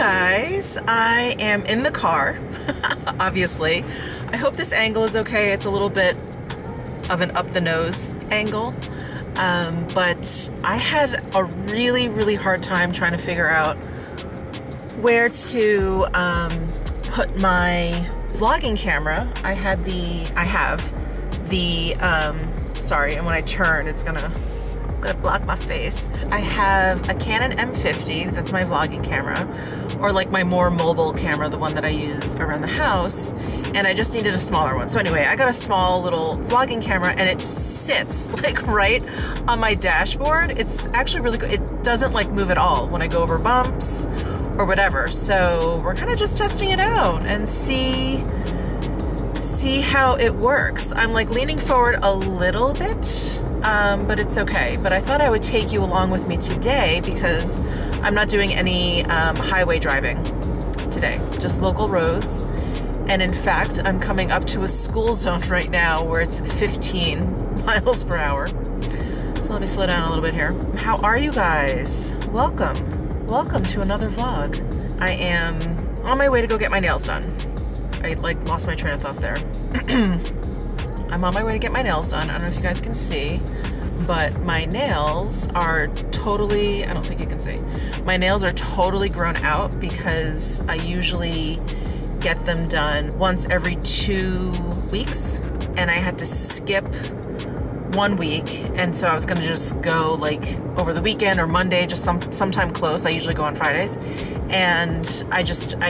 guys, I am in the car, obviously. I hope this angle is okay. It's a little bit of an up the nose angle, but I had a really hard time trying to figure out where to put my vlogging camera. I have the, and when I turn, it's gonna block my face. I have a Canon M50, that's my vlogging camera, or like my more mobile camera, the one that I use around the house, and I just needed a smaller one. So anyway, I got a small little vlogging camera and it sits like right on my dashboard. It's actually really good. It doesn't like move at all when I go over bumps or whatever. So we're kind of just testing it out and see how it works. I'm like leaning forward a little bit, but it's okay. But I thought I would take you along with me today because I'm not doing any highway driving today, just local roads. And in fact, I'm coming up to a school zone right now where it's 15 miles per hour. So let me slow down a little bit here. How are you guys? Welcome to another vlog. I am on my way to go get my nails done. I like lost my train of thought there. I'm on my way to get my nails done. I don't know if you guys can see, but my nails are totally, I don't think you can see. My nails are totally grown out because I usually get them done once every 2 weeks and I had to skip 1 week. And so I was gonna just go like over the weekend or Monday, just sometime close. I usually go on Fridays. And I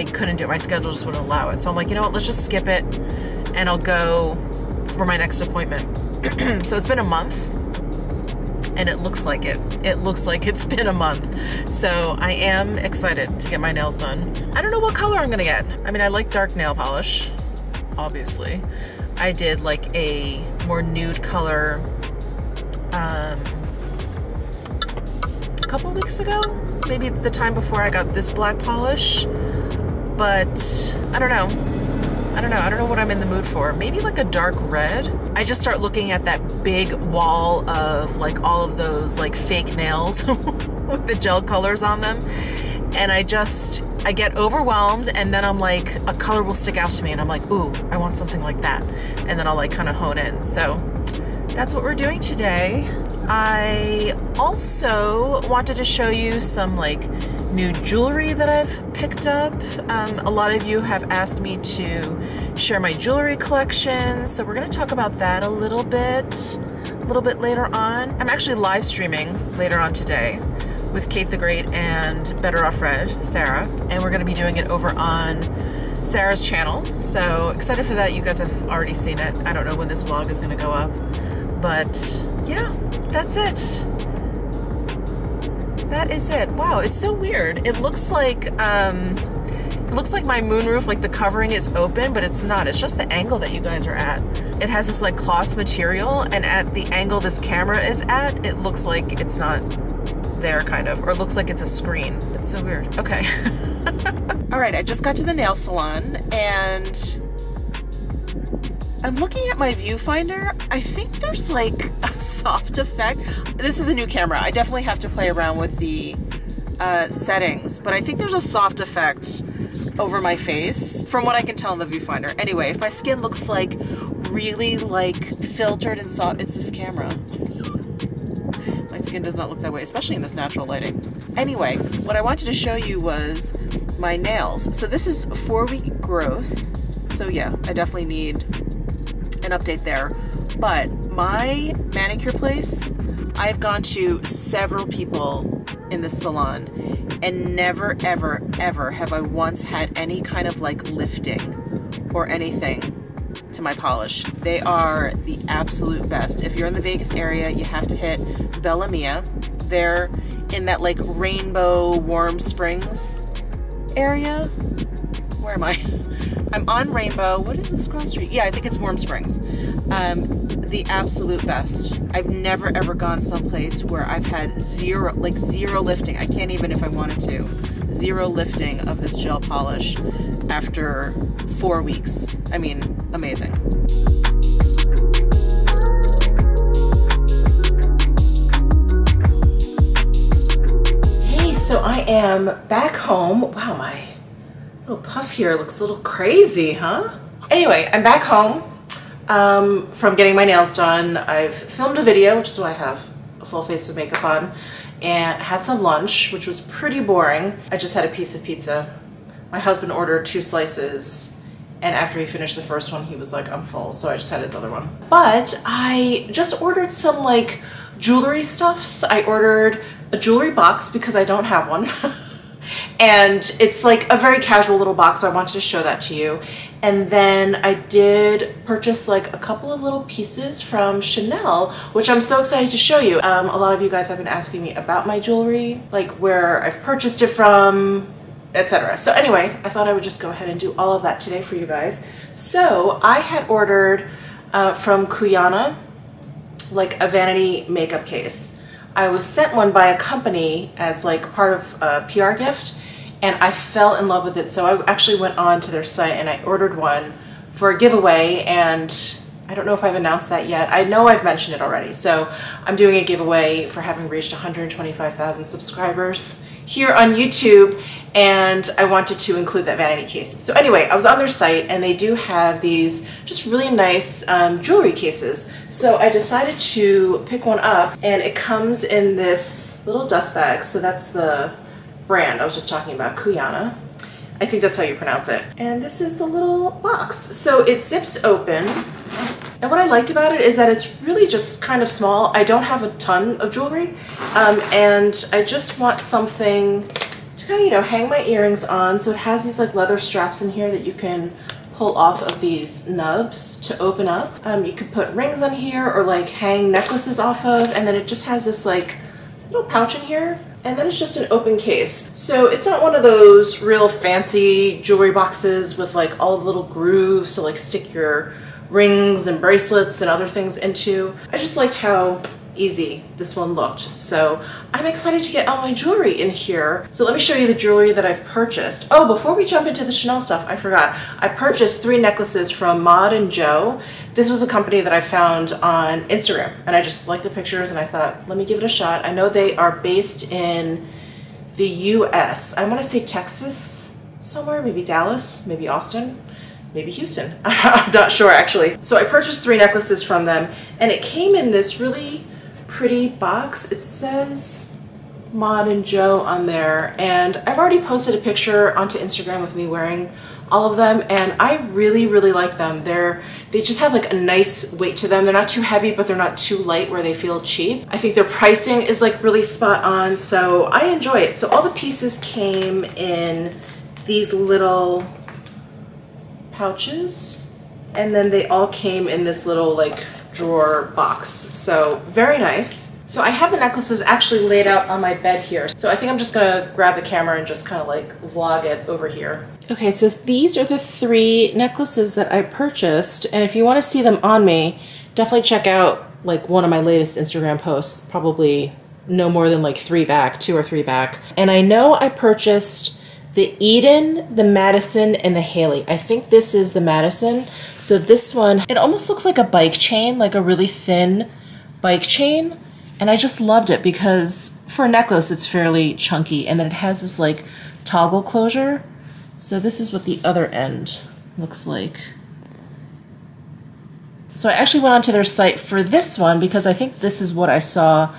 couldn't do it. My schedule just wouldn't allow it. So I'm like, you know what, let's just skip it and I'll go for my next appointment. So it's been a month and it looks like it. It looks like it's been a month. So I am excited to get my nails done. I don't know what color I'm gonna get. I mean, I like dark nail polish, obviously. I did like a more nude color a couple weeks ago, maybe the time before I got this black polish, but I don't know what I'm in the mood for. Maybe like a dark red. I just start looking at that big wall of like all of those like fake nails with the gel colors on them. And I get overwhelmed, and then I'm like, a color will stick out to me and I'm like, ooh, I want something like that. And then I'll like kind of hone in. So that's what we're doing today. I also wanted to show you some like new jewelry that I've picked up. A lot of you have asked me to share my jewelry collection. So we're gonna talk about that a little bit later on. I'm actually live streaming later on today with Kate the Great and Better Off Red, Sarah, and we're gonna be doing it over on Sarah's channel. So excited for that. You guys have already seen it. I don't know when this vlog is gonna go up, but yeah, that's it. That is it. Wow, it's so weird. It looks like my moonroof, like the covering is open, but it's not. It's just the angle that you guys are at. It has this like cloth material, and at the angle this camera is at, it looks like it's not there, kind of, or it looks like it's a screen. It's so weird. Okay. All right, I just got to the nail salon and I'm looking at my viewfinder. I think there's like a soft effect. This is a new camera. I definitely have to play around with the settings, but I think there's a soft effect over my face from what I can tell in the viewfinder. Anyway, if my skin looks like really like filtered and soft, it's this camera. Skin does not look that way, especially in this natural lighting. Anyway, what I wanted to show you was my nails. So this is 4-week growth. So yeah, I definitely need an update there. But my manicure place, I've gone to several people in this salon and never, ever, ever have I once had any kind of like lifting or anything to my polish. They are the absolute best. If you're in the Vegas area, you have to hit Bella Mia. They're in that like Rainbow Warm Springs area. Where am I? I'm on Rainbow. What is this cross street? Yeah, I think it's Warm Springs. The absolute best. I've never ever gone someplace where I've had zero lifting. I can't even if I wanted to. Zero lifting of this gel polish after 4 weeks. I mean, amazing. Hey, so I am back home. Wow, my little puff here looks a little crazy, huh? Anyway, I'm back home from getting my nails done. I've filmed a video, which is why I have a full face of makeup on, and I had some lunch, which was pretty boring. I just had a piece of pizza. My husband ordered 2 slices. And after he finished the first one, he was like, I'm full. So I just had his other one. But I just ordered some like jewelry stuffs. I ordered a jewelry box because I don't have one. And it's like a very casual little box. So I wanted to show that to you. And then I did purchase like a couple of little pieces from Chanel, which I'm so excited to show you. A lot of you guys have been asking me about my jewelry, like where I've purchased it from, etc. So anyway, I thought I would just go ahead and do all of that today for you guys. So I had ordered from Cuyana, like a vanity makeup case. I was sent one by a company as like part of a PR gift, and I fell in love with it. So I actually went on to their site and I ordered one for a giveaway, and I don't know if I've announced that yet. I know I've mentioned it already. So I'm doing a giveaway for having reached 125,000 subscribers here on YouTube, and I wanted to include that vanity case. So anyway, I was on their site and they do have these just really nice jewelry cases. So I decided to pick one up, and it comes in this little dust bag. So that's the brand I was just talking about, Cuyana. I think that's how you pronounce it. And this is the little box. So it zips open. And what I liked about it is that it's really just kind of small. I don't have a ton of jewelry, and I just want something to kind of, you know, hang my earrings on. So it has these like leather straps in here that you can pull off of these nubs to open up. You could put rings on here or like hang necklaces off of, and then it just has this like little pouch in here. And then it's just an open case. So it's not one of those real fancy jewelry boxes with like all the little grooves to like stick your rings and bracelets and other things into. I just liked how easy this one looked. So I'm excited to get all my jewelry in here. So let me show you the jewelry that I've purchased. Oh, before we jump into the Chanel stuff, I forgot. I purchased 3 necklaces from Maud and Joe. This was a company that I found on Instagram, and I just liked the pictures and I thought, let me give it a shot. I know they are based in the US. I want to say Texas somewhere, maybe Dallas, maybe Austin. Maybe Houston, I'm not sure actually. So I purchased 3 necklaces from them, and it came in this really pretty box. It says Maud and Joe on there, and I've already posted a picture onto Instagram with me wearing all of them, and I really, really like them. They just have like a nice weight to them. They're not too heavy, but they're not too light where they feel cheap. I think their pricing is like really spot on, so I enjoy it. So all the pieces came in these little pouches, and then they all came in this little like drawer box. So very nice. So I have the necklaces actually laid out on my bed here. So I think I'm just gonna grab the camera and just kind of like vlog it over here. Okay, so these are the 3 necklaces that I purchased, and if you want to see them on me, definitely check out like one of my latest Instagram posts, probably no more than like 2 or 3 back. And I know I purchased the Eden, the Madison, and the Haley. I think this is the Madison. So this one, it almost looks like a bike chain, like a really thin bike chain. And I just loved it because for a necklace, it's fairly chunky. And then it has this like toggle closure. So this is what the other end looks like. So I actually went onto their site for this one because I think this is what I saw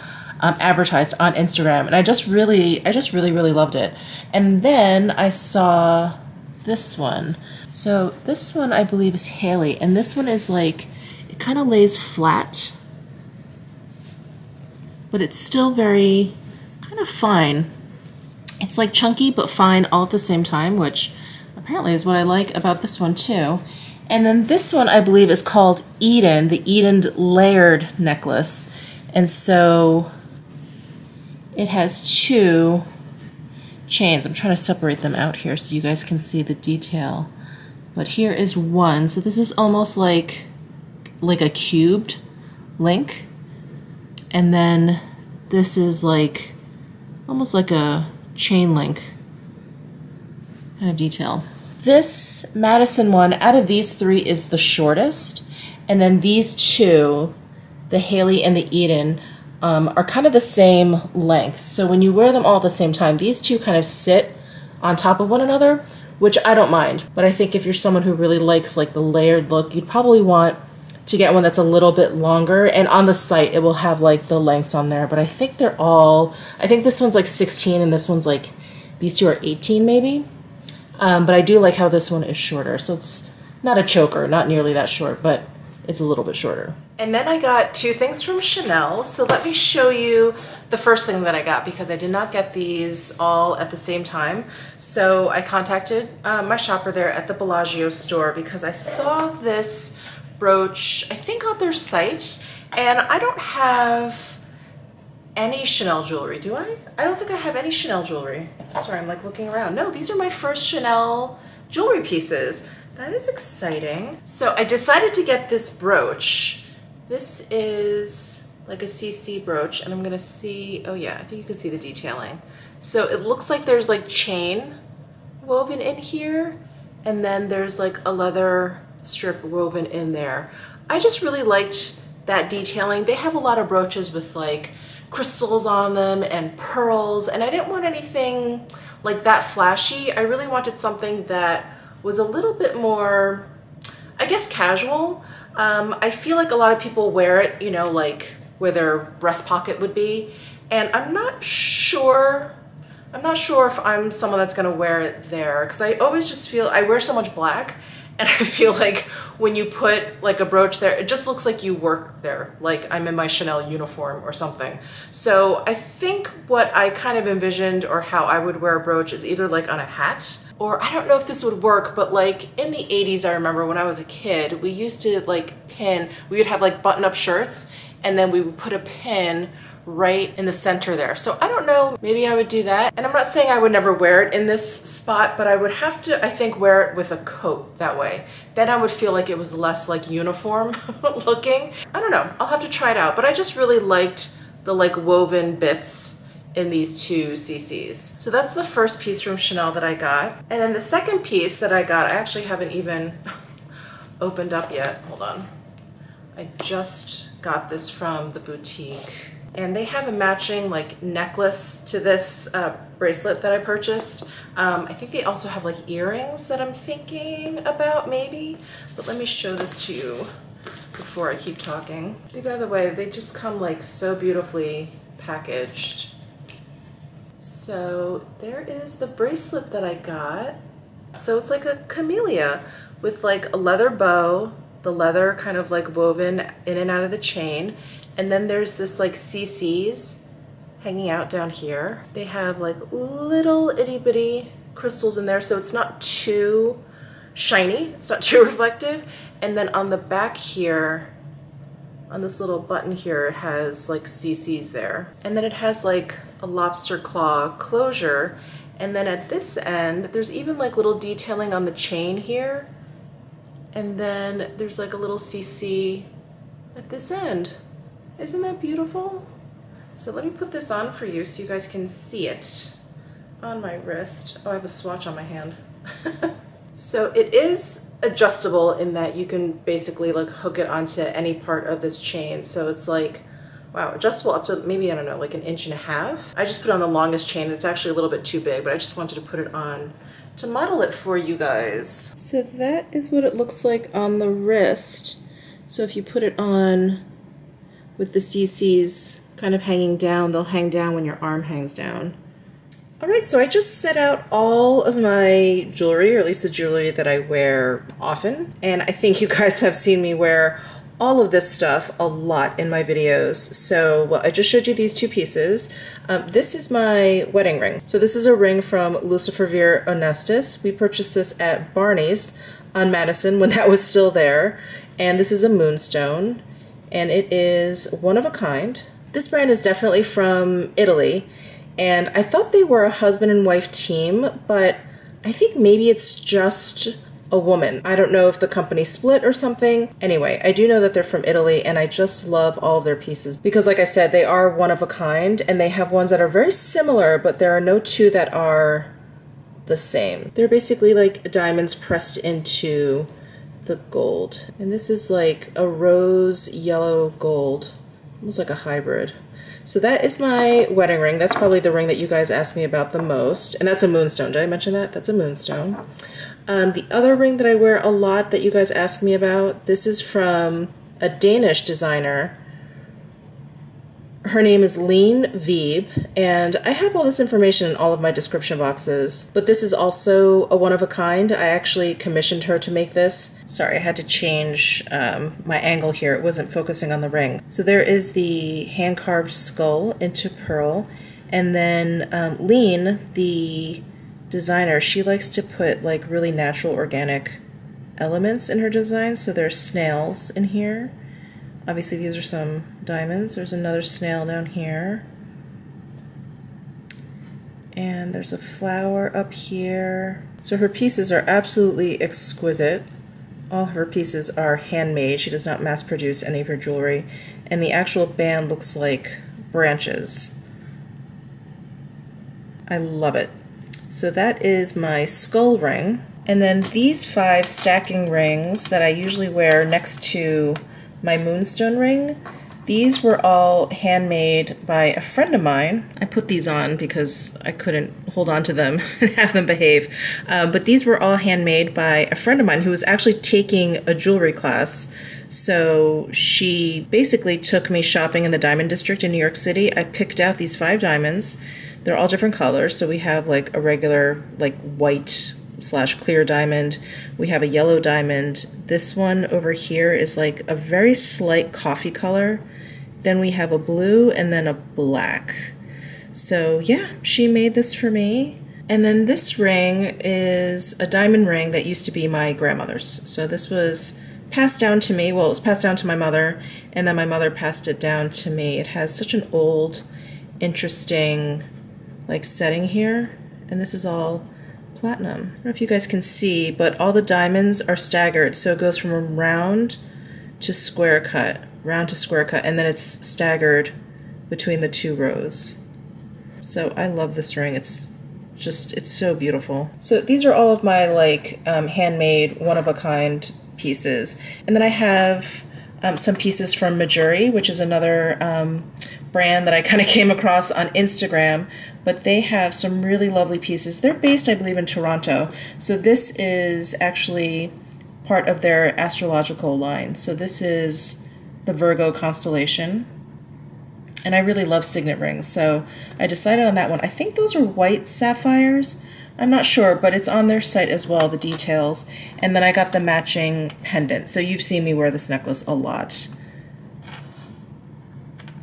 advertised on Instagram, and I just really loved it. And then I saw this one. So this one I believe is Haley, and this one is like, it kind of lays flat, but it's still very kind of fine. It's like chunky but fine all at the same time, which apparently is what I like about this one too. And then this one I believe is called Eden, the Eden layered necklace. And so it has 2 chains. I'm trying to separate them out here so you guys can see the detail. But here is one. So this is almost like a cubed link. And then this is like almost like a chain link kind of detail. This Madison one out of these 3 is the shortest. And then these 2, the Haley and the Eden, are kind of the same length. So when you wear them all at the same time, these two kind of sit on top of one another, which I don't mind. But I think if you're someone who really likes like the layered look, you'd probably want to get one that's a little bit longer, and on the site it will have like the lengths on there, but I think they're all, I think this one's like 16 and this one's like, these two are 18 maybe. But I do like how this one is shorter, so it's not a choker, not nearly that short, but it's a little bit shorter. And then I got two things from Chanel, so let me show you the first thing that I got, because I did not get these all at the same time. So I contacted my shopper there at the Bellagio store because I saw this brooch, I think, on their site, and I don't have any Chanel jewelry, do I? I don't think I have any Chanel jewelry. Sorry, I'm like looking around. No, these are my first Chanel jewelry pieces. That is exciting. So I decided to get this brooch. This is like a CC brooch, and I'm gonna see, oh yeah, I think you can see the detailing. So it looks like there's like chain woven in here, and then there's like a leather strip woven in there. I just really liked that detailing. They have a lot of brooches with like crystals on them and pearls, and I didn't want anything like that flashy. I really wanted something that was a little bit more, I guess, casual. I feel like a lot of people wear it, you know, like where their breast pocket would be, and I'm not sure if I'm someone that's gonna wear it there, because I always just feel, I wear so much black, and I feel like when you put like a brooch there, it just looks like you work there, like I'm in my Chanel uniform or something. So I think what I kind of envisioned, or how I would wear a brooch, is either like on a hat, or I don't know if this would work, but like in the 80s, I remember when I was a kid, we used to like pin, we would have like button up shirts, and then we would put a pin right in the center there. So I don't know, maybe I would do that. And I'm not saying I would never wear it in this spot, but I would have to, I think, wear it with a coat that way. Then I would feel like it was less like uniform looking. I don't know, I'll have to try it out. But I just really liked the like woven bits in these two CCs. So that's the first piece from Chanel that I got. And then the second piece that I got, I actually haven't even opened up yet, hold on. I just got this from the boutique. And they have a matching like necklace to this bracelet that I purchased. I think they also have like earrings that I'm thinking about maybe, but let me show this to you before I keep talking. By the way, they just come like so beautifully packaged. So there is the bracelet that I got. So it's like a camellia with like a leather bow, the leather kind of like woven in and out of the chain. And then there's this like CCs hanging out down here. They have like little itty bitty crystals in there, so it's not too shiny, it's not too reflective. And then on the back here, on this little button here, it has like CCs there. And then it has like a lobster claw closure. And then at this end, there's even like little detailing on the chain here. And then there's like a little CC at this end. Isn't that beautiful? So let me put this on for you so you guys can see it on my wrist. Oh, I have a swatch on my hand. So it is adjustable in that you can basically like hook it onto any part of this chain. So it's like, wow, adjustable up to maybe, I don't know, like 1.5 inches. I just put on the longest chain. It's actually a little bit too big, but I just wanted to put it on to model it for you guys. So that is what it looks like on the wrist. So if you put it on with the CCs kind of hanging down, they'll hang down when your arm hangs down. All right, so I just set out all of my jewelry, or at least the jewelry that I wear often. And I think you guys have seen me wear all of this stuff a lot in my videos. So, well, I just showed you these two pieces. This is my wedding ring. So this is a ring from Lucifer Vir Honestus. We purchased this at Barney's on Madison when that was still there. And this is a moonstone, and it is one of a kind. This brand is definitely from Italy, and I thought they were a husband and wife team, but I think maybe it's just a woman. I don't know if the company split or something. Anyway, I do know that they're from Italy, and I just love all of their pieces because, like I said, they are one of a kind, and they have ones that are very similar, but there are no two that are the same. They're basically like diamonds pressed into the gold, and this is like a rose yellow gold almost like a hybrid. So that is my wedding ring. That's probably the ring that you guys asked me about the most. And that's a moonstone. Did I mention that? That's a moonstone. The other ring that I wear a lot that you guys ask me about, this is from a Danish designer. Her name is Lean Veeb, and I have all this information in all of my description boxes, but this is also a one-of-a-kind. I actually commissioned her to make this. Sorry, I had to change my angle here. It wasn't focusing on the ring. So there is the hand-carved skull into pearl, and then Lean, the designer, she likes to put like really natural organic elements in her design. So there's snails in here. Obviously, these are some diamonds. There's another snail down here. And there's a flower up here. So her pieces are absolutely exquisite. All of her pieces are handmade. She does not mass produce any of her jewelry. And the actual band looks like branches. I love it. So that is my skull ring. And then these 5 stacking rings that I usually wear next to my moonstone ring, these were all handmade by a friend of mine. I put these on because I couldn't hold on to them and have them behave. But these were all handmade by a friend of mine who was actually taking a jewelry class. So she basically took me shopping in the Diamond District in New York City. I picked out these 5 diamonds. They're all different colors. So we have like a regular like white/clear diamond. We have a yellow diamond. This one over here is like a very slight coffee color. Then we have a blue and then a black. So yeah, she made this for me. And then this ring is a diamond ring that used to be my grandmother's. So this was passed down to me. Well, it was passed down to my mother, and then my mother passed it down to me. It has such an old, interesting like setting here. And this is all platinum. I don't know if you guys can see, but all the diamonds are staggered. So it goes from round to square cut, round to square cut, and then it's staggered between the 2 rows. So I love this ring. It's just, it's so beautiful. So these are all of my like handmade one-of-a-kind pieces. And then I have some pieces from Mejuri, which is another brand that I kind of came across on Instagram. But they have some really lovely pieces. They're based, I believe, in Toronto. So this is actually part of their astrological line. So this is the Virgo constellation. And I really love signet rings, so I decided on that one. I think those are white sapphires. I'm not sure, but it's on their site as well, the details. And then I got the matching pendant. So you've seen me wear this necklace a lot.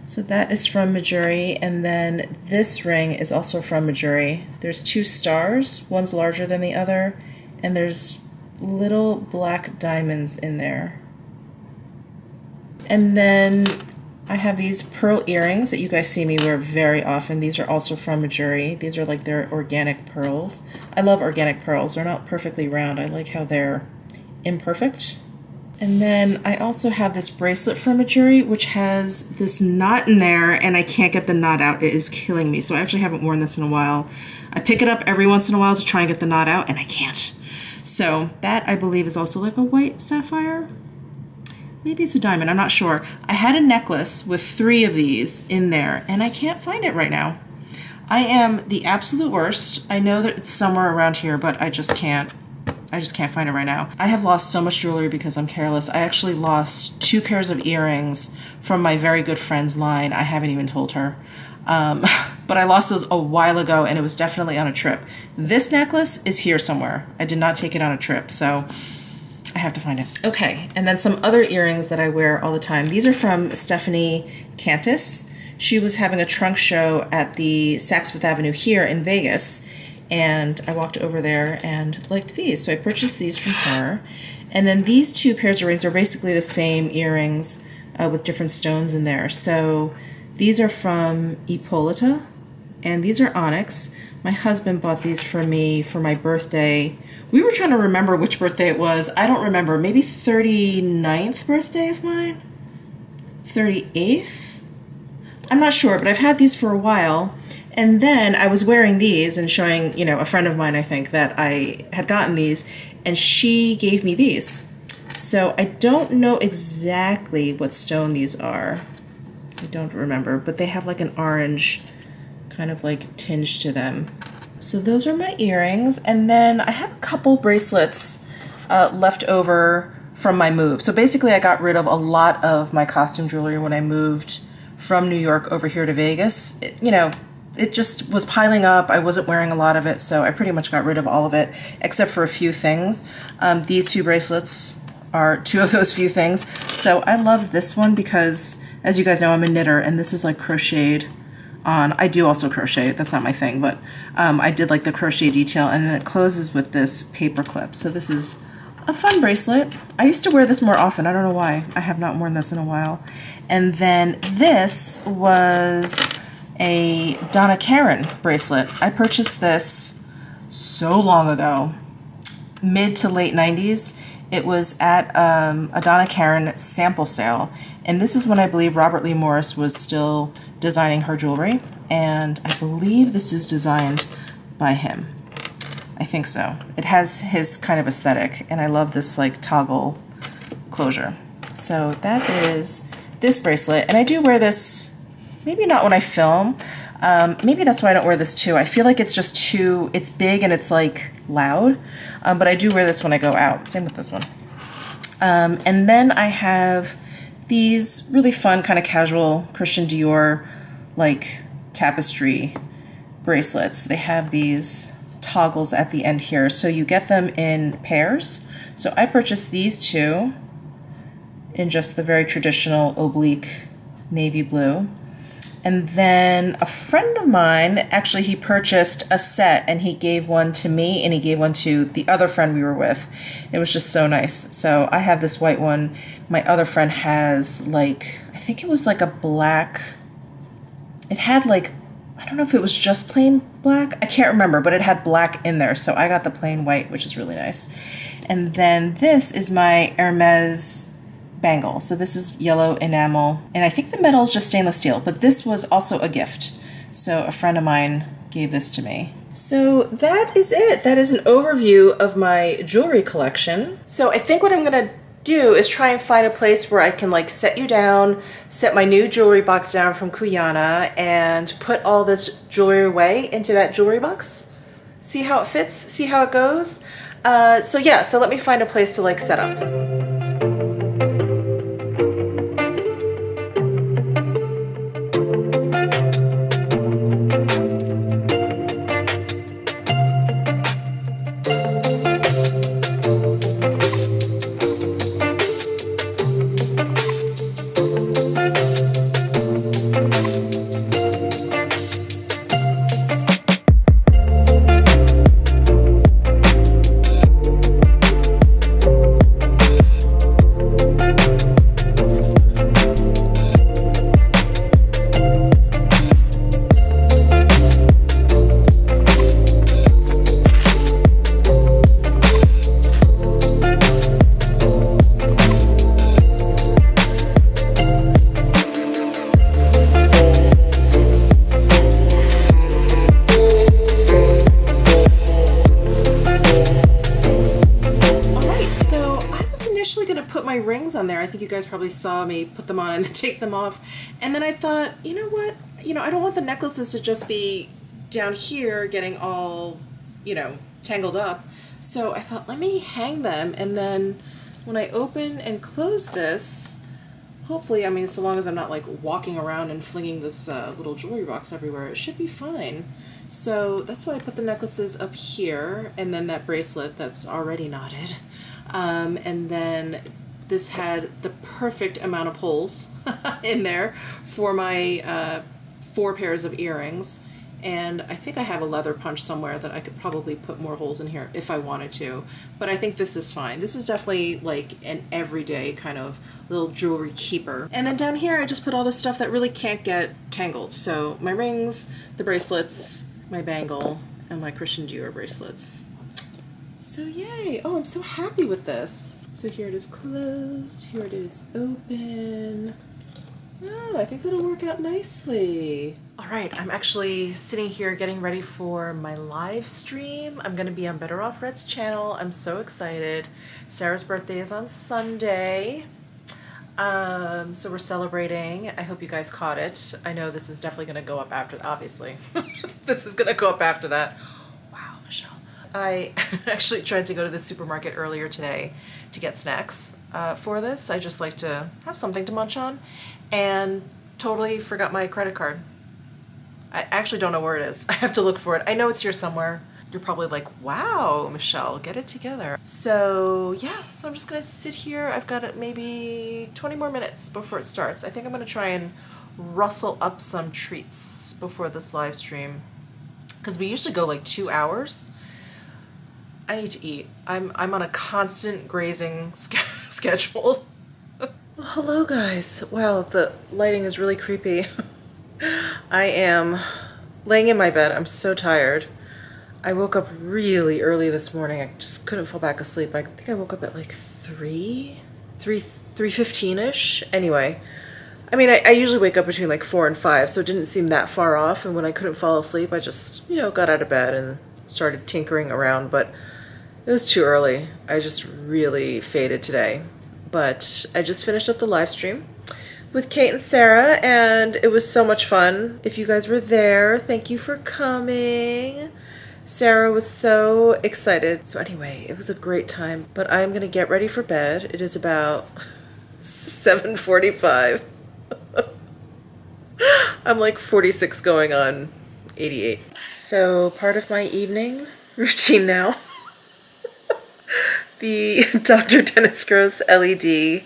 So that is from Mejuri, and then this ring is also from Mejuri. There's 2 stars, one's larger than the other, and there's little black diamonds in there. And then I have these pearl earrings that you guys see me wear very often. These are also from Mejuri. These are like their organic pearls. I love organic pearls. They're not perfectly round. I like how they're imperfect. And then I also have this bracelet from Mejuri, which has this knot in there, and I can't get the knot out. It is killing me. So I actually haven't worn this in a while. I pick it up every once in a while to try and get the knot out, and I can't. So that, I believe, is also like a white sapphire. Maybe it's a diamond. I'm not sure. I had a necklace with 3 of these in there, and I can't find it right now. I am the absolute worst. I know that it's somewhere around here, but I just can't. find it right now. I have lost so much jewelry because I'm careless. I actually lost 2 pairs of earrings from my very good friend's line. I haven't even told her. But I lost those a while ago, and it was definitely on a trip. This necklace is here somewhere. I did not take it on a trip, so I have to find it. Okay, and then some other earrings that I wear all the time. These are from Stephanie Cantus. She was having a trunk show at the Saks Fifth Avenue here in Vegas, and I walked over there and liked these. So I purchased these from her. And then these 2 pairs of rings are basically the same earrings with different stones in there. So these are from Ippolita, and these are onyx. My husband bought these for me for my birthday. We were trying to remember which birthday it was. I don't remember, maybe 39th birthday of mine? 38th? I'm not sure, but I've had these for a while. And then I was wearing these and showing, you know, a friend of mine, I think, that I had gotten these, and she gave me these. So I don't know exactly what stone these are. I don't remember, but they have like an orange kind of like tinge to them. So those are my earrings, and then I have a couple bracelets left over from my move. So basically I got rid of a lot of my costume jewelry when I moved from New York over here to Vegas. It just was piling up. I wasn't wearing a lot of it, so I pretty much got rid of all of it except for a few things. These two bracelets are two of those few things. So I love this one because, as you guys know, I'm a knitter, and this is like crocheted on. I do also crochet, that's not my thing, but I did like the crochet detail, and then it closes with this paper clip. So this is a fun bracelet. I used to wear this more often, I don't know why. I have not worn this in a while. And then this was a Donna Karan bracelet. I purchased this so long ago, mid to late 90s. It was at a Donna Karan sample sale, and this is when I believe Robert Lee Morris was still designing her jewelry, and I believe this is designed by him. I think so. It has his kind of aesthetic, and I love this like toggle closure. So that is this bracelet, and I do wear this, maybe not when I film, maybe that's why I don't wear this too. I feel like it's just too, it's big and it's like loud, but I do wear this when I go out. Same with this one. And then I have these really fun kind of casual Christian Dior like tapestry bracelets. They have these toggles at the end here, so you get them in pairs. So I purchased these two in just the very traditional oblique navy blue. And then a friend of mine, actually he purchased a set, and he gave one to me and he gave one to the other friend we were with. It was just so nice. So I have this white one. My other friend has like, I think it was like a black, it had like, I don't know if it was just plain black, I can't remember, but it had black in there. So I got the plain white, which is really nice. And then this is my Hermes bangle. So this is yellow enamel, and I think the metal is just stainless steel, but this was also a gift. So a friend of mine gave this to me. So that is it. That is an overview of my jewelry collection. So I think what I'm gonna do is try and find a place where I can like set you down, set my new jewelry box down from Cuyana, and put all this jewelry away into that jewelry box. See how it fits, see how it goes. So yeah, so let me find a place to like set up. There. I think you guys probably saw me put them on and then take them off, and then I thought, you know what, I don't want the necklaces to just be down here getting all tangled up, so I thought let me hang them, and then when I open and close this, hopefully, I mean, so long as I'm not like walking around and flinging this little jewelry box everywhere, it should be fine. So that's why I put the necklaces up here, and then that bracelet that's already knotted, and then this had the perfect amount of holes in there for my 4 pairs of earrings. And I think I have a leather punch somewhere that I could probably put more holes in here if I wanted to, but I think this is fine. This is definitely like an everyday kind of little jewelry keeper. And then down here, I just put all the stuff that really can't get tangled. So my rings, the bracelets, my bangle, and my Christian Dior bracelets. So yay, oh, I'm so happy with this. So here it is closed, here it is open. Oh, I think that'll work out nicely. All right, I'm actually sitting here getting ready for my live stream. I'm gonna be on Better Off Red's channel. I'm so excited. Sarah's birthday is on Sunday. So we're celebrating. I hope you guys caught it. I know this is definitely going to go up after, obviously. This is going to go up after that. Wow, Michelle. I actually tried to go to the supermarket earlier today to get snacks for this. I just like to have something to munch on, and totally forgot my credit card. I actually don't know where it is. I have to look for it. I know it's here somewhere. You're probably like, wow, Michelle, get it together. So yeah, so I'm just gonna sit here. I've got maybe 20 more minutes before it starts. I think I'm gonna try and rustle up some treats before this live stream, because we usually go like 2 hours. I need to eat. I'm on a constant grazing schedule. Well, hello guys. Wow, the lighting is really creepy. I am laying in my bed. I'm so tired. I woke up really early this morning. I just couldn't fall back asleep. I think I woke up at like 3:15-ish. Anyway, I mean, I usually wake up between like 4 and 5, so it didn't seem that far off. And when I couldn't fall asleep, I just, you know, got out of bed and started tinkering around, but it was too early. I just really faded today. But I just finished up the live stream with Kate and Sarah, and it was so much fun. If you guys were there, thank you for coming. Sarah was so excited. So anyway, it was a great time, but I'm gonna get ready for bed. It is about 7:45. I'm like 46 going on 88. So part of my evening routine now, the Dr. Dennis Gross LED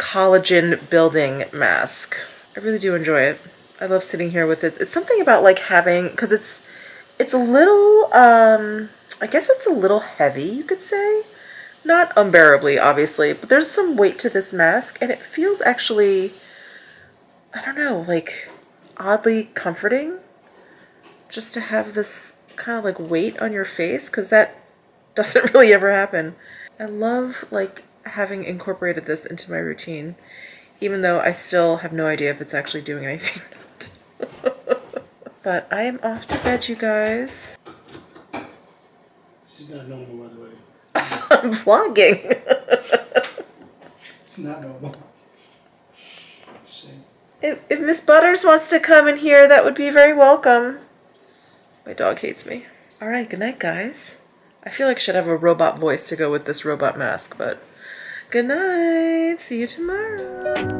collagen building mask. I really do enjoy it. I love sitting here with it. It's something about like having, because it's a little, I guess it's a little heavy, you could say. Not unbearably, obviously, but there's some weight to this mask, and it feels actually, I don't know, like oddly comforting just to have this kind of like weight on your face, because that doesn't really ever happen. I love like having incorporated this into my routine, even though I still have no idea if it's actually doing anything or not. But I am off to bed, you guys. She's not normal, by the way. I'm vlogging. It's not normal. If Miss Butters wants to come in here, that would be very welcome. My dog hates me. All right, good night, guys. I feel like I should have a robot voice to go with this robot mask, but good night. See you tomorrow.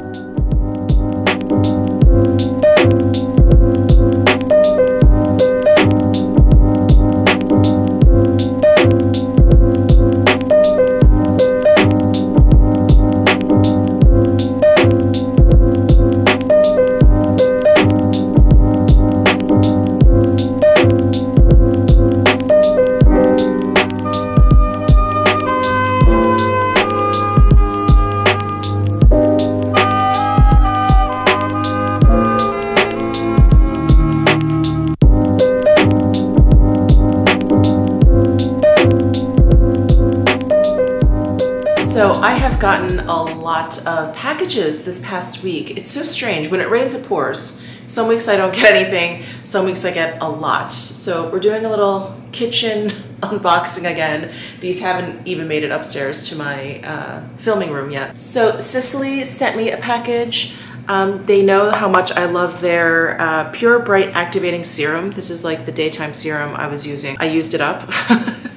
Gotten a lot of packages this past week. It's so strange. When it rains, it pours. Some weeks I don't get anything. Some weeks I get a lot. So we're doing a little kitchen unboxing again. These haven't even made it upstairs to my filming room yet. So Sisley sent me a package. They know how much I love their Pure Bright Activating Serum. This is like the daytime serum I was using. I used it up.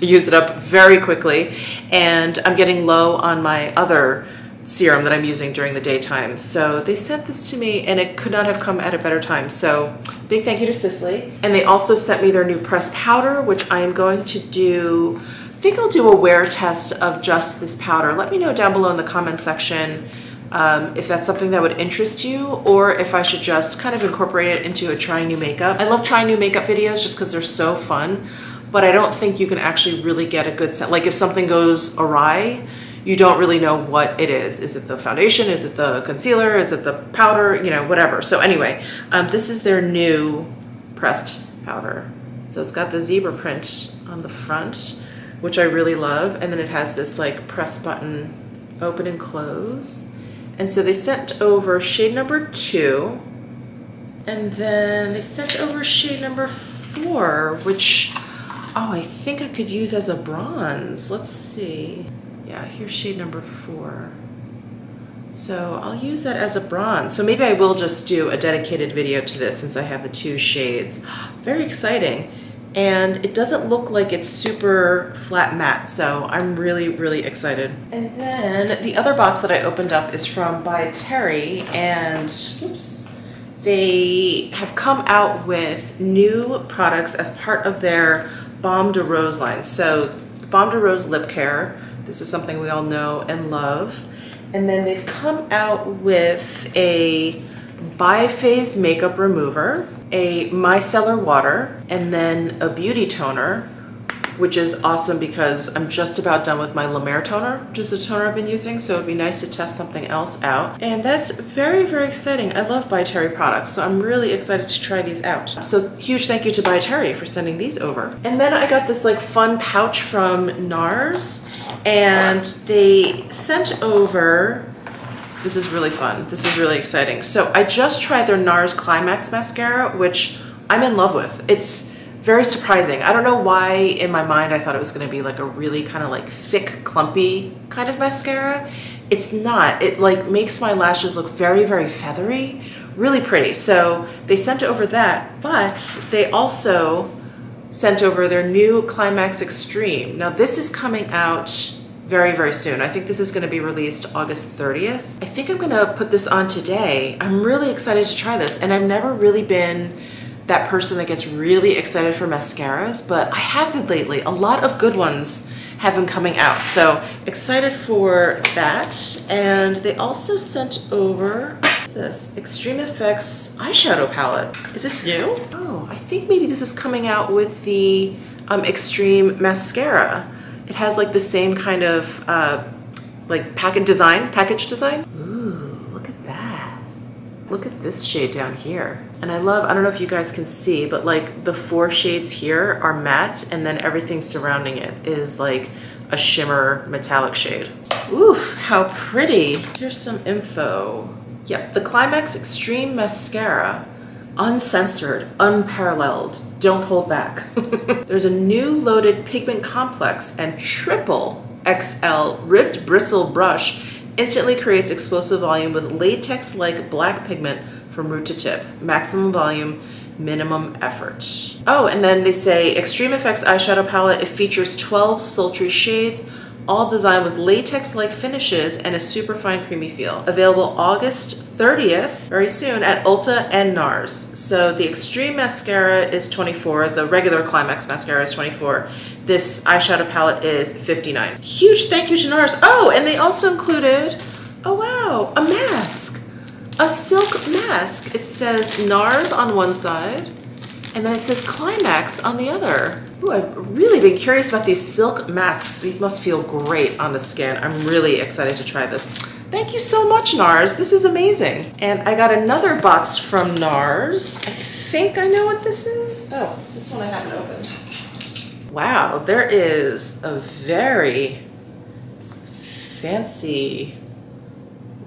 Used it up very quickly, and I'm getting low on my other serum that I'm using during the daytime. So they sent this to me, and it could not have come at a better time. So big thank you to Sisley. And they also sent me their new pressed powder, which I am going to do. I think I'll do a wear test of just this powder. Let me know down below in the comment section if that's something that would interest you, or if I should just kind of incorporate it into a trying new makeup. I love trying new makeup videos just because they're so fun, but I don't think you can actually really get a good sense. Like if something goes awry, you don't really know what it is. Is it the foundation? Is it the concealer? Is it the powder? You know, whatever. So anyway, this is their new pressed powder. So it's got the zebra print on the front, which I really love. And then it has this like press button, open and close. And so they sent over shade number 2, and then they sent over shade number 4, which, oh, I think I could use as a bronze. Let's see. Yeah, here's shade number 4. So I'll use that as a bronze. So maybe I will just do a dedicated video to this since I have the two shades. Very exciting. And it doesn't look like it's super flat matte, so I'm really, really excited. And then the other box that I opened up is from By Terry, and oops, they have come out with new products as part of their Baume de Rose line. So the Baume de Rose lip care, this is something we all know and love. And then they've come out with a Biphase makeup remover, a micellar water, and then a beauty toner, which is awesome because I'm just about done with my La Mer toner, which is a toner I've been using, so it'd be nice to test something else out. And that's very, very exciting. I love By Terry products, so I'm really excited to try these out. So huge thank you to By Terry for sending these over. And then I got this like fun pouch from NARS, and they sent over, this is really fun. This is really exciting. So I just tried their NARS Climax Mascara, which I'm in love with. It's very surprising. I don't know why in my mind I thought it was gonna be like a really kind of like thick, clumpy kind of mascara. It's not. It like makes my lashes look very, very feathery. Really pretty. So they sent over that, but they also sent over their new Climax Extreme. Now this is coming out very, very soon. I think this is going to be released August 30th. I think I'm going to put this on today. I'm really excited to try this, and I've never really been that person that gets really excited for mascaras, but I have been lately. A lot of good ones have been coming out, so excited for that. And they also sent over, what's this? Extreme Effects eyeshadow palette. Is this new? Oh, I think maybe this is coming out with the Extreme Mascara. It has like the same kind of like package design. Ooh, look at that. Look at this shade down here. And I love, I don't know if you guys can see, but like the four shades here are matte, and then everything surrounding it is like a shimmer metallic shade. Oof, how pretty. Here's some info. Yep, the Climax Extreme Mascara. Uncensored, unparalleled, don't hold back. There's a new loaded pigment complex and triple XL ribbed bristle brush instantly creates explosive volume with latex-like black pigment from root to tip. Maximum volume, minimum effort. Oh, and then they say Extreme Effects eyeshadow palette. It features 12 sultry shades, all designed with latex-like finishes and a super fine creamy feel. Available August 30th, very soon, at Ulta and NARS. So the Extreme Mascara is $24, the regular Climax Mascara is $24. This eyeshadow palette is $59. Huge thank you to NARS. Oh, and they also included, oh wow, a mask, a silk mask. It says NARS on one side, and then it says Climax on the other. Ooh, I've really been curious about these silk masks. These must feel great on the skin. I'm really excited to try this. Thank you so much, NARS. This is amazing. And I got another box from NARS. I think I know what this is. Oh, this one I haven't opened. Wow, there is a very fancy,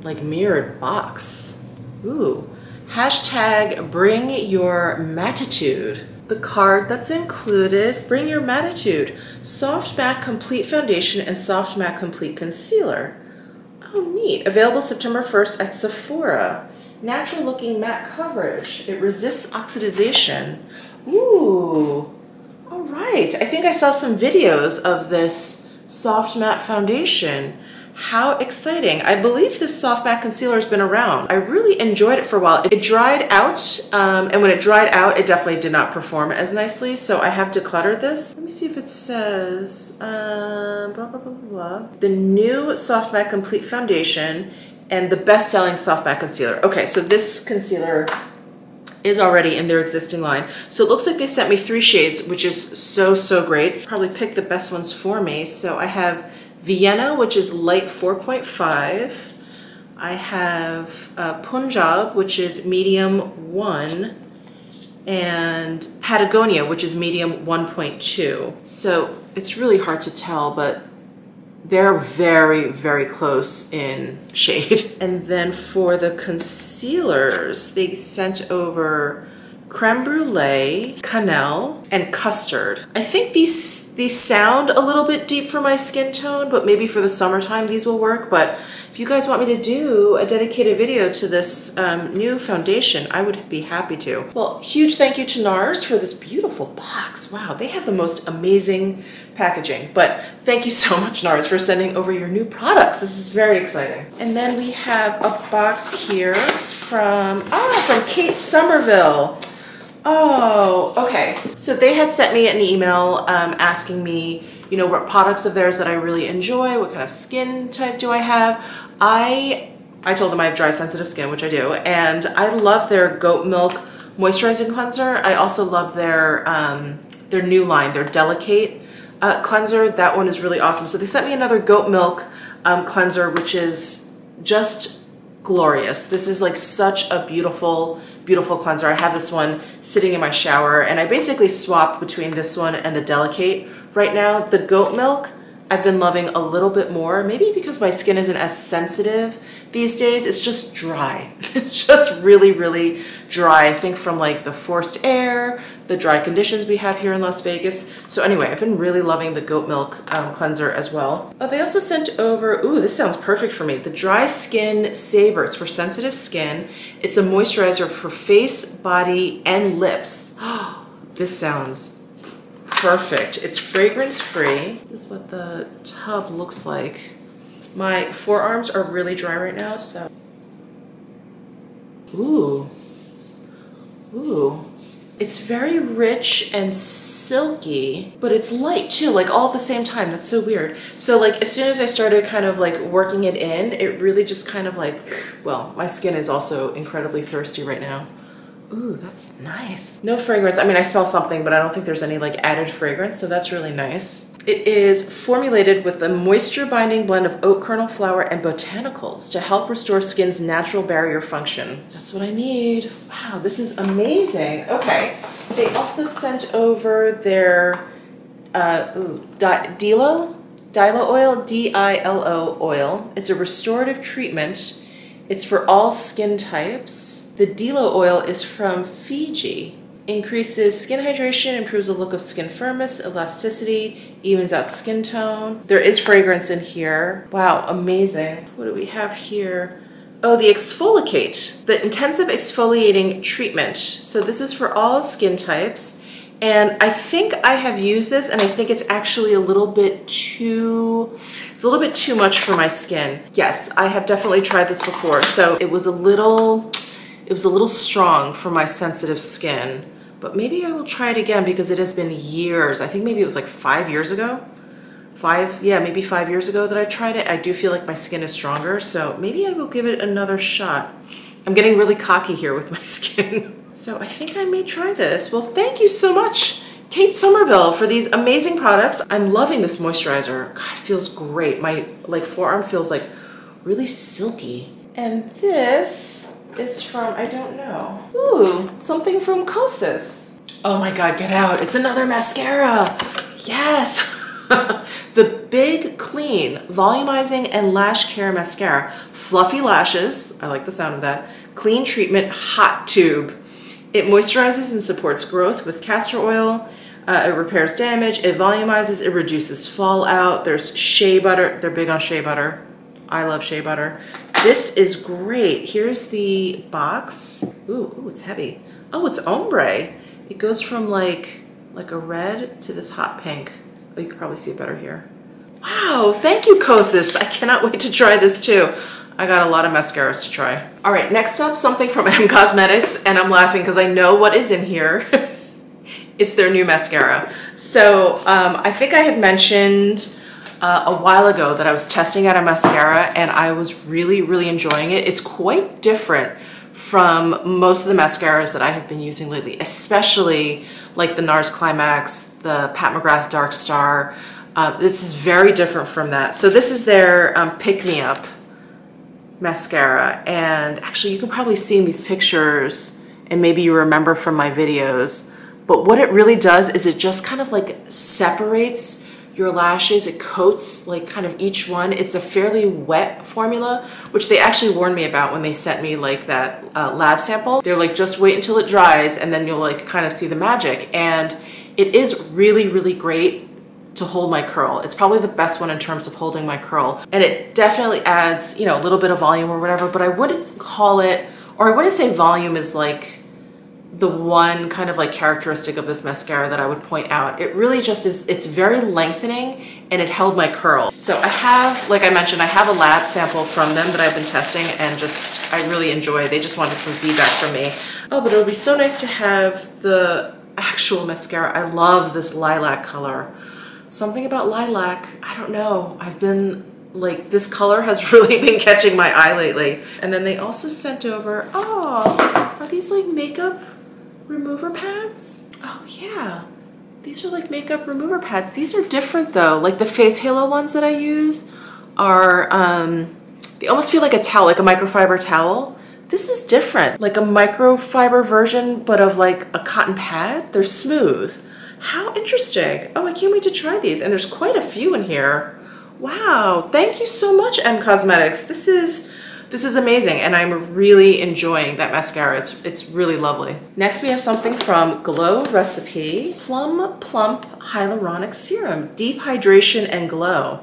like mirrored box. Ooh, hashtag bring your mattitude. The card that's included, bring your mattitude, soft matte complete foundation and soft matte complete concealer. Oh, neat. Available September 1st at Sephora. Natural looking matte coverage. It resists oxidization. Ooh. All right. I think I saw some videos of this soft matte foundation. How exciting. I believe this soft matte concealer has been around. I really enjoyed it for a while. It dried out, and when it dried out, it definitely did not perform as nicely, so I have decluttered this. Let me see if it says, blah, blah, blah, blah. The new soft matte complete foundation and the best-selling soft matte concealer. Okay, so this concealer is already in their existing line. So it looks like they sent me three shades, which is so, so great. Probably picked the best ones for me, so I have Vienna, which is light 4.5. I have Punjab, which is medium 1, and Patagonia, which is medium 1.2. So it's really hard to tell, but they're very, very close in shade. And then for the concealers, they sent over Creme Brulee, Chanel, and Custard. I think these sound a little bit deep for my skin tone, but maybe for the summertime these will work. But If you guys want me to do a dedicated video to this new foundation, I would be happy to. Well, huge thank you to NARS for this beautiful box. Wow, they have the most amazing packaging. But thank you so much, NARS, for sending over your new products. This is very exciting. And then we have a box here from Kate Somerville. Oh, okay. So they had sent me an email asking me, you know, what products of theirs that I really enjoy, what kind of skin type do I have. I told them I have dry sensitive skin, which I do, and I love their goat milk moisturizing cleanser. I also love their new line, their Delicate cleanser. That one is really awesome. So they sent me another goat milk cleanser, which is just glorious. This is like such a beautiful, beautiful cleanser. I have this one sitting in my shower, and I basically swap between this one and the Delicate right now. The goat milk I've been loving a little bit more, maybe because my skin isn't as sensitive these days. It's just dry. It's just really, really dry, I think from like the forced air, the dry conditions we have here in Las Vegas. So anyway, I've been really loving the goat milk cleanser as well. Oh, they also sent over, ooh, this sounds perfect for me, the Dry Skin Saver. It's for sensitive skin. It's a moisturizer for face, body, and lips. Oh, this sounds perfect. It's fragrance free. This is what the tub looks like. My forearms are really dry right now, so. Ooh. Ooh. It's very rich and silky, but it's light too, like all at the same time. That's so weird. So like as soon as I started kind of like working it in, it really just kind of like, well, my skin is also incredibly thirsty right now. Ooh, that's nice. No fragrance. I mean, I smell something, but I don't think there's any like added fragrance, so that's really nice. It is formulated with a moisture binding blend of oat kernel flour and botanicals to help restore skin's natural barrier function. That's what I need. Wow, this is amazing. Okay. They also sent over their Dilo oil, D-I-L-O oil. It's a restorative treatment. It's for all skin types. The Dilo oil is from Fiji. Increases skin hydration, improves the look of skin firmness, elasticity, evens out skin tone. There is fragrance in here. Wow, amazing. What do we have here? Oh, the Exfoliate, the intensive exfoliating treatment. So this is for all skin types. And I think I have used this, and I think it's actually a little bit too much for my skin. Yes, I have definitely tried this before. So it was a little strong for my sensitive skin, but maybe I will try it again because it has been years. I think maybe it was like 5 years ago. Maybe 5 years ago that I tried it. I do feel like my skin is stronger, so maybe I will give it another shot. I'm getting really cocky here with my skin. So I think I may try this. Well, thank you so much, Kate Somerville, for these amazing products. I'm loving this moisturizer. God, it feels great. My like forearm feels like really silky. And this is from, I don't know. Ooh, something from Kosas. Oh my God, get out. It's another mascara. Yes. The Big Clean Volumizing and Lash Care Mascara. Fluffy lashes. I like the sound of that. Clean Treatment Hot Tube. It moisturizes and supports growth with castor oil. It repairs damage. It volumizes. It reduces fallout. There's shea butter. They're big on shea butter. I love shea butter. This is great. Here's the box. Ooh, it's heavy. Oh, it's ombre. It goes from like a red to this hot pink. Oh, you can probably see it better here. Wow, thank you, Kosas. I cannot wait to try this too. I got a lot of mascaras to try. All right, next up, something from M Cosmetics, and I'm laughing because I know what is in here. It's their new mascara. So I think I had mentioned a while ago that I was testing out a mascara, and I was really, really enjoying it. It's quite different from most of the mascaras that I have been using lately, especially like the NARS Climax, the Pat McGrath Dark Star. This is very different from that. So this is their Pick Me Up mascara, and actually you can probably see in these pictures, and maybe you remember from my videos, but what it really does is it just kind of like separates your lashes. It coats like kind of each one. It's a fairly wet formula, which they actually warned me about when they sent me like that lab sample. They're like, just wait until it dries and then you'll like kind of see the magic. And it is really, really great to hold my curl. It's probably the best one in terms of holding my curl. And it definitely adds, you know, a little bit of volume or whatever, but I wouldn't call it, or I wouldn't say volume is like the one kind of like characteristic of this mascara that I would point out. It really just is, it's very lengthening and it held my curl. So I have, like I mentioned, I have a lab sample from them that I've been testing and just, I really enjoy. They just wanted some feedback from me. Oh, but it'll be so nice to have the actual mascara. I love this lilac color. Something about lilac, I don't know. I've been like, this color has really been catching my eye lately. And then they also sent over, oh, are these like makeup remover pads? Oh yeah, these are like makeup remover pads. These are different though. Like the face halo ones that I use are, they almost feel like a towel, like a microfiber towel. This is different, like a microfiber version, but of like a cotton pad. They're smooth. How interesting. Oh, I can't wait to try these. And there's quite a few in here. Wow, thank you so much, M Cosmetics. This is amazing, and I'm really enjoying that mascara. It's really lovely. Next, we have something from Glow Recipe, Plum Plump Hyaluronic Serum, Deep Hydration and Glow.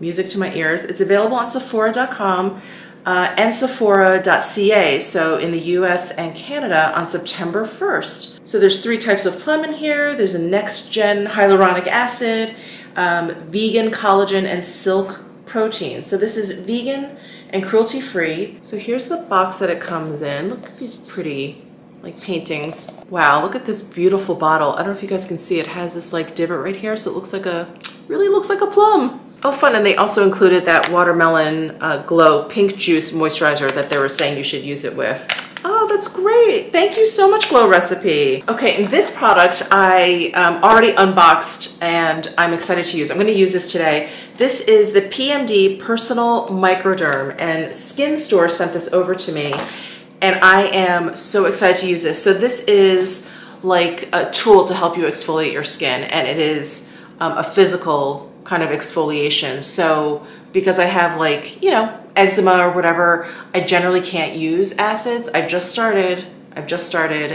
Music to my ears. It's available on Sephora.com and Sephora.ca, so in the US and Canada on September 1st. So there's three types of plum in here. There's a next-gen hyaluronic acid, vegan collagen, and silk protein. So this is vegan and cruelty-free. So here's the box that it comes in. Look at these pretty like paintings. Wow, look at this beautiful bottle. I don't know if you guys can see, it has this like divot right here, so it looks like a, really looks like a plum. Oh fun, and they also included that watermelon glow pink juice moisturizer that they were saying you should use it with. Oh, that's great. Thank you so much, Glow Recipe. Okay, and this product I already unboxed and I'm excited to use. I'm gonna use this today. This is the PMD Personal Microderm, and Skin Store sent this over to me, and I am so excited to use this. So this is like a tool to help you exfoliate your skin, and it is a physical kind of exfoliation. So because I have like, you know, eczema or whatever, I generally can't use acids. I've just started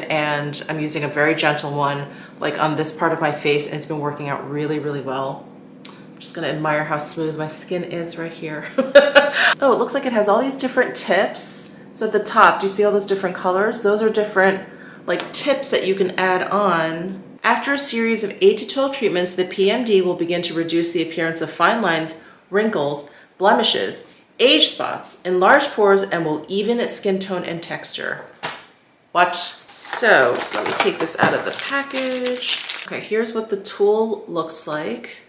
and I'm using a very gentle one like on this part of my face, and it's been working out really, really well. I'm just gonna admire how smooth my skin is right here. Oh, it looks like it has all these different tips. So at the top, do you see all those different colors? Those are different like tips that you can add on. After a series of 8 to 12 treatments, the PMD will begin to reduce the appearance of fine lines, wrinkles, blemishes, age spots, enlarged pores, and will even its skin tone and texture. What? So let me take this out of the package. Okay, here's what the tool looks like.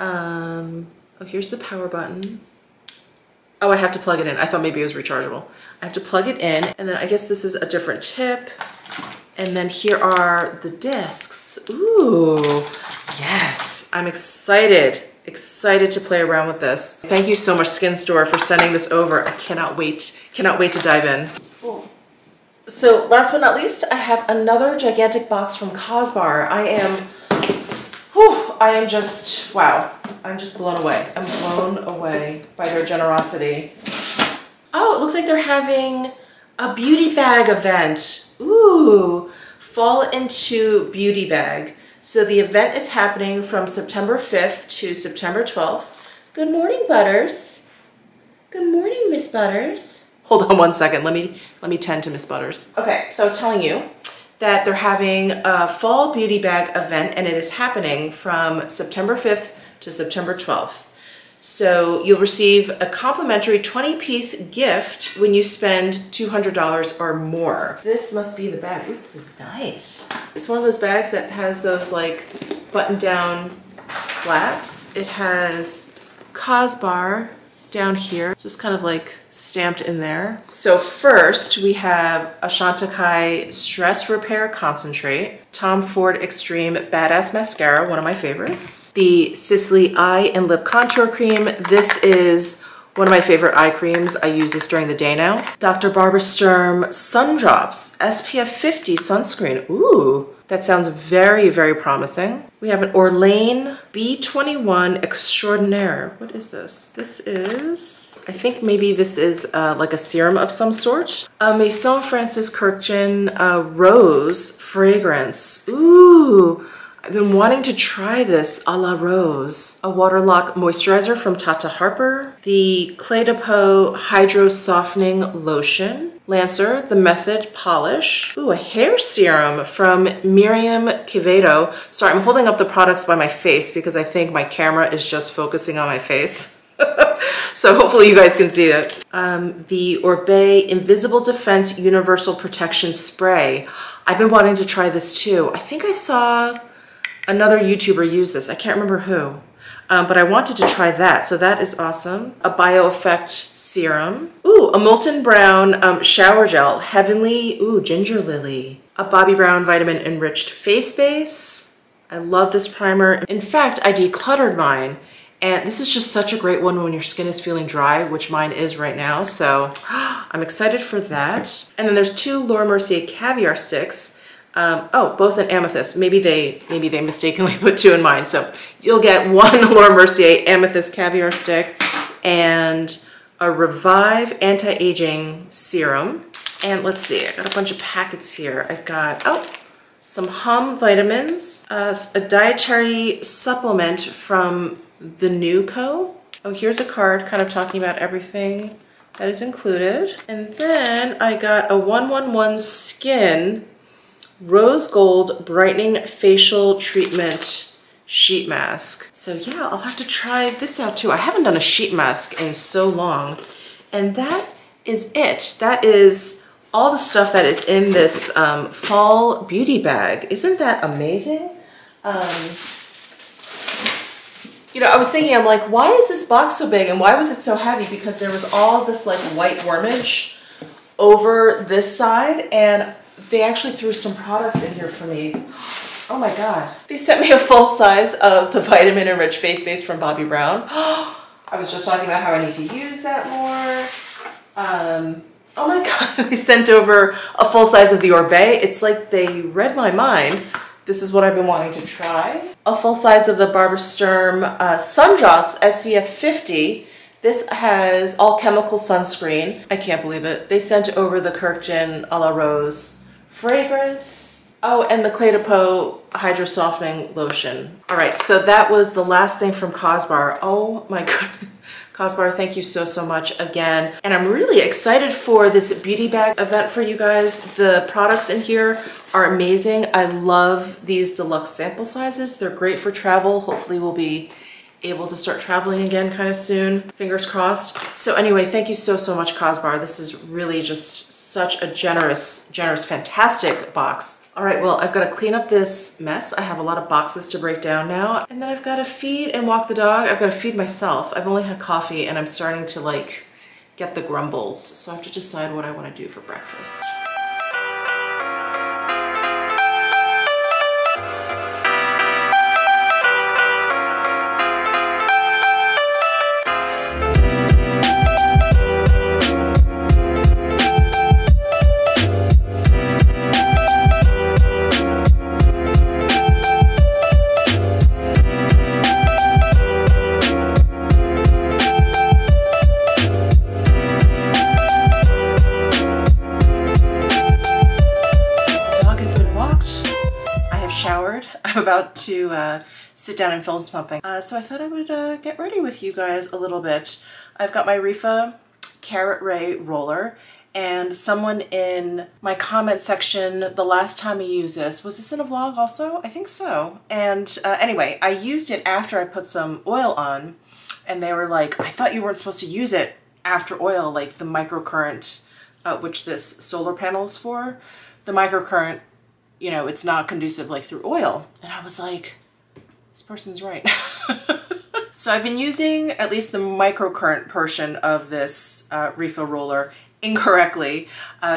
Oh, here's the power button. Oh, I have to plug it in. I thought maybe it was rechargeable. I have to plug it in, and then I guess this is a different tip. And then here are the discs. Ooh, yes, I'm excited. Excited to play around with this. Thank you so much, Skin Store, for sending this over. I cannot wait to dive in. Cool. So last but not least, I have another gigantic box from Cosbar. I am just, wow. I'm just blown away. I'm blown away by their generosity. Oh, it looks like they're having a beauty bag event. Ooh, fall into beauty bag. So the event is happening from September 5th to September 12th. Good morning, Butters. Good morning, Miss Butters. Hold on one second. Let me tend to Miss Butters. Okay, so I was telling you that they're having a fall beauty bag event, and it is happening from September 5th to September 12th. So you'll receive a complimentary 20-piece gift when you spend $200 or more. This must be the bag. Ooh, this is nice. It's one of those bags that has those like button-down flaps. It has Cosbar down here, just kind of like stamped in there. So first we have Ashantakai Stress Repair Concentrate, Tom Ford Extreme Badass Mascara, one of my favorites, the Sisley Eye and Lip Contour Cream. This is one of my favorite eye creams. I use this during the day now. Dr. Barbara Sturm Sun Drops SPF 50 Sunscreen. Ooh, that sounds very, very promising. We have an Orlane B21 Extraordinaire. What is this? This is, I think maybe this is like a serum of some sort. A Maison Francis Kurkdjian Rose Fragrance. Ooh, I've been wanting to try this a la Rose, a Waterlock moisturizer from Tata Harper, the Clé de Peau Hydro Softening Lotion, Lancer, the Method Polish. Ooh, a hair serum from Miriam Quevedo. Sorry, I'm holding up the products by my face because I think my camera is just focusing on my face. So hopefully you guys can see it. The Orbe Invisible Defense Universal Protection Spray. I've been wanting to try this too. I think I saw another YouTuber use this. I can't remember who. But I wanted to try that, so that is awesome. A BioEffect serum. Ooh, a Molten Brown shower gel. Heavenly, ooh, Ginger Lily. A Bobbi Brown Vitamin Enriched Face Base. I love this primer. In fact, I decluttered mine, and this is just such a great one when your skin is feeling dry, which mine is right now, so I'm excited for that. And then there's two Laura Mercier Caviar Sticks. Oh, both an amethyst. Maybe they mistakenly put two in mine. So you'll get one Laura Mercier Amethyst Caviar Stick and a Revive Anti-Aging Serum. And let's see, I got a bunch of packets here. I got, oh, some Hum vitamins, a dietary supplement from The New Co. Oh, here's a card kind of talking about everything that is included. And then I got a 111 Skin Rose Gold Brightening Facial Treatment Sheet Mask. So yeah, I'll have to try this out too. I haven't done a sheet mask in so long. And that is it. That is all the stuff that is in this fall beauty bag. Isn't that amazing? You know, I was thinking, I'm like, why is this box so big and why was it so heavy? Because there was all this like white wormage over this side, and they actually threw some products in here for me. Oh my God. They sent me a full size of the Vitamin Enriched Face Base from Bobbi Brown. I was just talking about how I need to use that more. Oh my God, they sent over a full size of the Orbe. It's like they read my mind. This is what I've been wanting to try. A full size of the Barbara Sturm Sundrops SPF 50. This has all chemical sunscreen. I can't believe it. They sent over the Kurkdjian a la Rose fragrance. Oh, and the Clé de Peau Hydro Softening Lotion. All right, so that was the last thing from Cosbar. Oh my goodness. Cosbar, thank you so, so much again. And I'm really excited for this beauty bag event for you guys. The products in here are amazing. I love these deluxe sample sizes. They're great for travel. Hopefully we'll be able to start traveling again kind of soon. Fingers crossed. So anyway, thank you so, so much, Cosbar. This is really just such a generous, generous, fantastic box. All right, well, I've got to clean up this mess. I have a lot of boxes to break down now. And then I've got to feed and walk the dog. I've got to feed myself. I've only had coffee and I'm starting to like get the grumbles. So I have to decide what I want to do for breakfast. About to sit down and film something. So I thought I would get ready with you guys a little bit. I've got my Rifa Carrot Ray Roller, and someone in my comment section the last time I used this, was this in a vlog also? I think so. And anyway, I used it after I put some oil on, and they were like, I thought you weren't supposed to use it after oil, like the microcurrent, which this solar panel is for, the microcurrent, you know, it's not conducive like through oil. And I was like, this person's right. So I've been using at least the microcurrent portion of this Rifa roller incorrectly.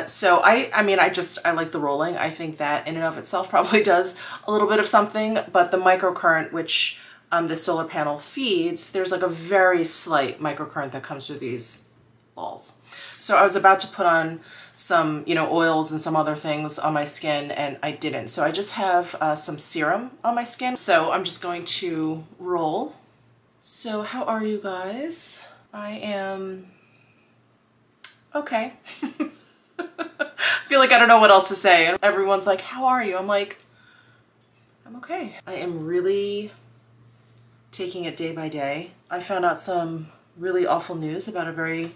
So I like the rolling. I think that in and of itself probably does a little bit of something, but the microcurrent, which the solar panel feeds, there's like a very slight microcurrent that comes through these balls. So I was about to put on some, you know, oils and some other things on my skin, and I didn't. So I just have some serum on my skin. So I'm just going to roll. So how are you guys? I am okay. I feel like I don't know what else to say. Everyone's like, how are you? I'm like, I'm okay. I am really taking it day by day. I found out some really awful news about a very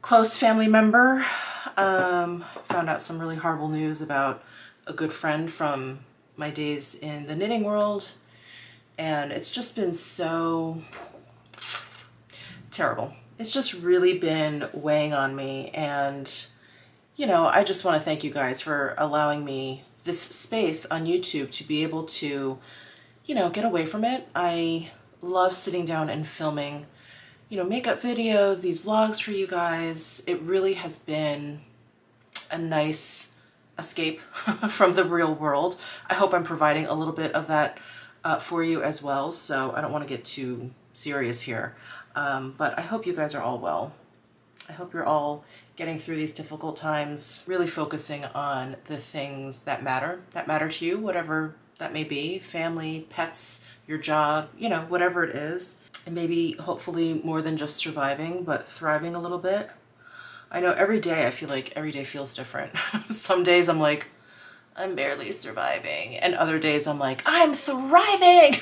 close family member. Found out some really horrible news about a good friend from my days in the knitting world, and it's just been so terrible. It's just really been weighing on me, and you know, I just want to thank you guys for allowing me this space on YouTube to be able to, you know, get away from it. I love sitting down and filming, you know, makeup videos, these vlogs for you guys. It really has been a nice escape from the real world. I hope I'm providing a little bit of that for you as well, so I don't want to get too serious here. But I hope you guys are all well. I hope you're all getting through these difficult times, really focusing on the things that matter to you, whatever that may be, family, pets, your job, you know, whatever it is. And maybe hopefully more than just surviving, but thriving a little bit. I know every day I feel like every day feels different. Some days I'm like, I'm barely surviving. And other days I'm like, I'm thriving.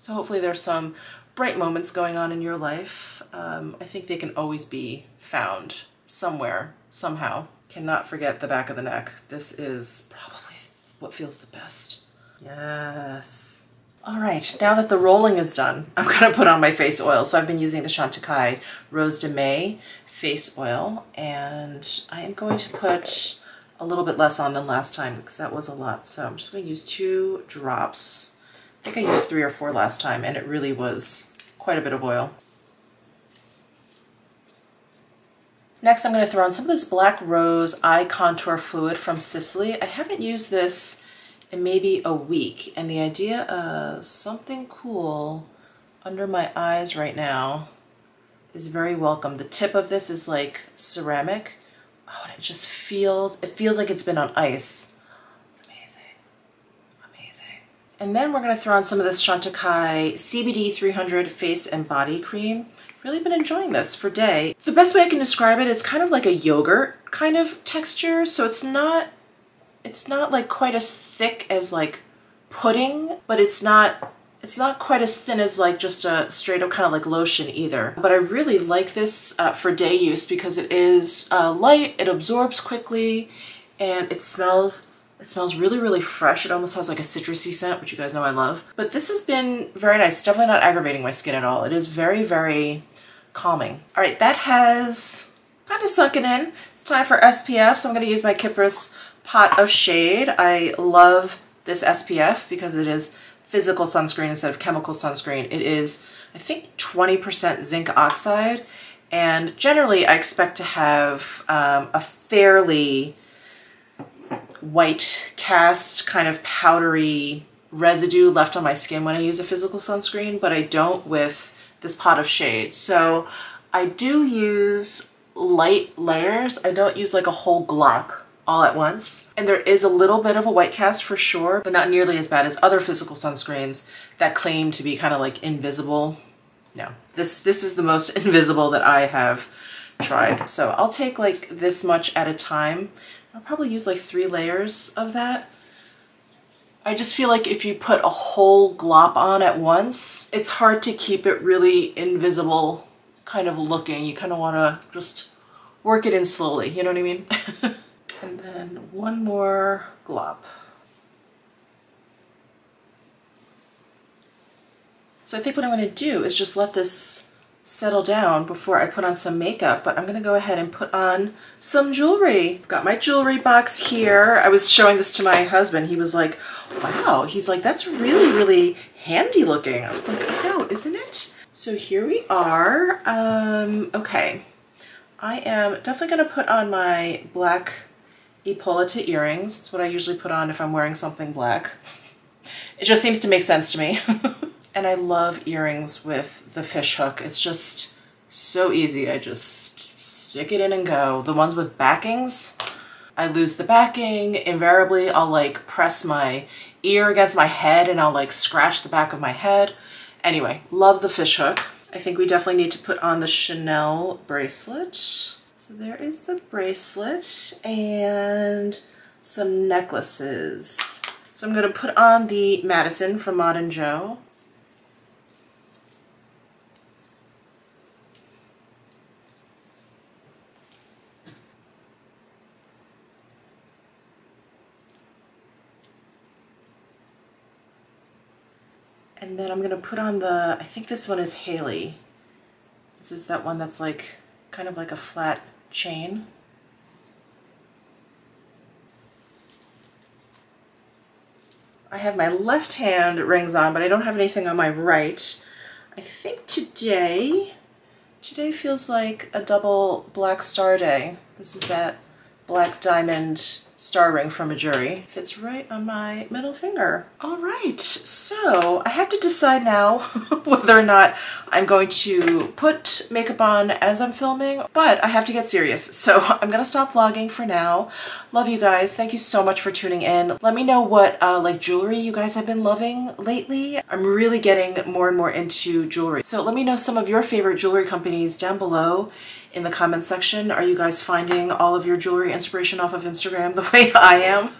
So hopefully there's some bright moments going on in your life. I think they can always be found somewhere, somehow. Cannot forget the back of the neck. This is probably what feels the best. Yes. All right, now that the rolling is done, I'm gonna put on my face oil. So I've been using the Chantecaille Rose de May face oil, and I am going to put a little bit less on than last time because that was a lot. So I'm just gonna use 2 drops. I think I used 3 or 4 last time, and it really was quite a bit of oil. Next, I'm going to throw on some of this Black Rose Eye Contour Fluid from Sisley. I haven't used this in maybe a week, and the idea of something cool under my eyes right now is very welcome. The tip of this is like ceramic. Oh, and it just feels, it feels like it's been on ice. And then we're going to throw on some of this Chantecaille CBD 300 Face and Body Cream. Really been enjoying this for day. The best way I can describe it is kind of like a yogurt kind of texture. So it's not like quite as thick as like pudding, but it's not quite as thin as like just a straight up kind of like lotion either. But I really like this for day use because it is light, it absorbs quickly, and it smells. It smells really, really fresh. It almost has like a citrusy scent, which you guys know I love. But this has been very nice. It's definitely not aggravating my skin at all. It is very, very calming. All right, that has kind of sunken in. It's time for SPF, so I'm going to use my Kypris Pot of Shade. I love this SPF because it is physical sunscreen instead of chemical sunscreen. It is, I think, 20% zinc oxide. And generally, I expect to have a fairly white cast, kind of powdery residue left on my skin when I use a physical sunscreen, but I don't with this Pot of Shade. So I do use light layers. I don't use like a whole glock all at once. And there is a little bit of a white cast for sure, but not nearly as bad as other physical sunscreens that claim to be kind of like invisible. No, this is the most invisible that I have tried. So I'll take like this much at a time. I'll probably use like 3 layers of that. I just feel like if you put a whole glop on at once, it's hard to keep it really invisible kind of looking. You kind of want to just work it in slowly, you know what I mean? And then 1 more glop. So I think what I'm going to do is just let this settle down before I put on some makeup, but I'm gonna go ahead and put on some jewelry. Got my jewelry box here. I was showing this to my husband. He was like, wow. He's like, that's really, really handy looking. I was like, I know, isn't it? So here we are. Okay. I am definitely gonna put on my black Ippolita earrings. It's what I usually put on if I'm wearing something black. It just seems to make sense to me. And I love earrings with the fish hook. It's just so easy. I just stick it in and go. The ones with backings, I lose the backing. Invariably, I'll like press my ear against my head and I'll like scratch the back of my head. Anyway, love the fish hook. I think we definitely need to put on the Chanel bracelet. So there is the bracelet and some necklaces. So I'm going to put on the Madison from Mod & Joe. And then I'm going to put on the, I think this one is Haley. This is that one that's like, kind of like a flat chain. I have my left hand rings on, but I don't have anything on my right. I think today feels like a double black star day. This is that black diamond star ring from Mejuri. Fits right on my middle finger. All right, so I have to decide now whether or not I'm going to put makeup on as I'm filming, but I have to get serious, so I'm gonna stop vlogging for now. Love you guys. Thank you so much for tuning in. Let me know what like jewelry you guys have been loving lately. I'm really getting more and more into jewelry. So let me know some of your favorite jewelry companies down below in the comment section. Are you guys finding all of your jewelry inspiration off of Instagram the way I am?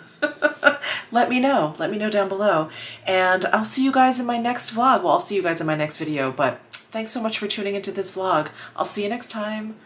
Let me know. Let me know down below. And I'll see you guys in my next vlog. Well, I'll see you guys in my next video, but thanks so much for tuning into this vlog. I'll see you next time.